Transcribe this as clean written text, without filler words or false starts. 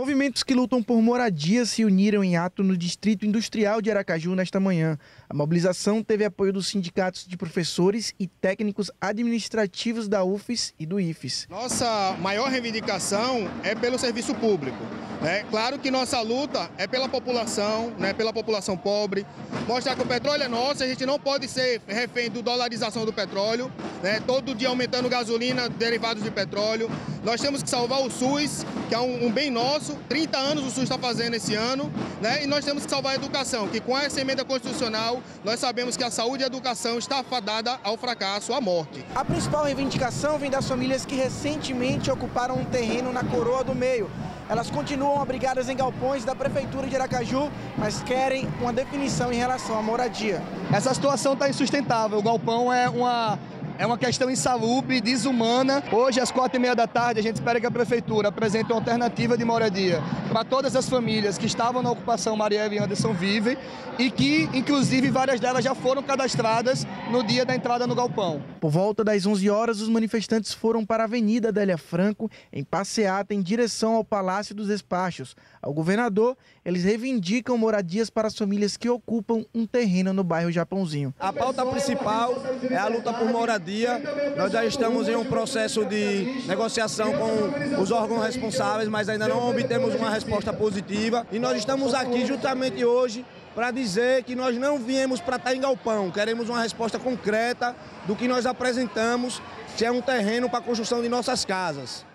Movimentos que lutam por moradia se uniram em ato no Distrito Industrial de Aracaju nesta manhã. A mobilização teve apoio dos sindicatos de professores e técnicos administrativos da UFES e do IFES. Nossa maior reivindicação é pelo serviço público. É claro que nossa luta é pela população, né, pela população pobre. Mostrar que o petróleo é nosso, a gente não pode ser refém da dolarização do petróleo, né, todo dia aumentando gasolina, derivados de petróleo. Nós temos que salvar o SUS, que é um bem nosso, 30 anos o SUS está fazendo esse ano, né? E nós temos que salvar a educação, que com essa emenda constitucional, nós sabemos que a saúde e a educação está fadada ao fracasso, à morte. A principal reivindicação vem das famílias que recentemente ocuparam um terreno na Coroa do Meio. Elas continuam abrigadas em galpões da Prefeitura de Aracaju, mas querem uma definição em relação à moradia. Essa situação está insustentável, o galpão é uma questão insalubre, desumana. Hoje, às 4h30 da tarde, a gente espera que a Prefeitura apresente uma alternativa de moradia para todas as famílias que estavam na ocupação Marielle e Anderson vivem e que, inclusive, várias delas já foram cadastradas no dia da entrada no galpão. Por volta das 11 horas, os manifestantes foram para a Avenida Adélia Franco, em passeata em direção ao Palácio dos Despachos. Ao governador, eles reivindicam moradias para as famílias que ocupam um terreno no bairro Japãozinho. A pauta principal é a luta por moradia. Nós já estamos em um processo de negociação com os órgãos responsáveis, mas ainda não obtemos uma resposta positiva. E nós estamos aqui justamente hoje para dizer que nós não viemos para estar em galpão. Queremos uma resposta concreta do que nós apresentamos, que é um terreno para a construção de nossas casas.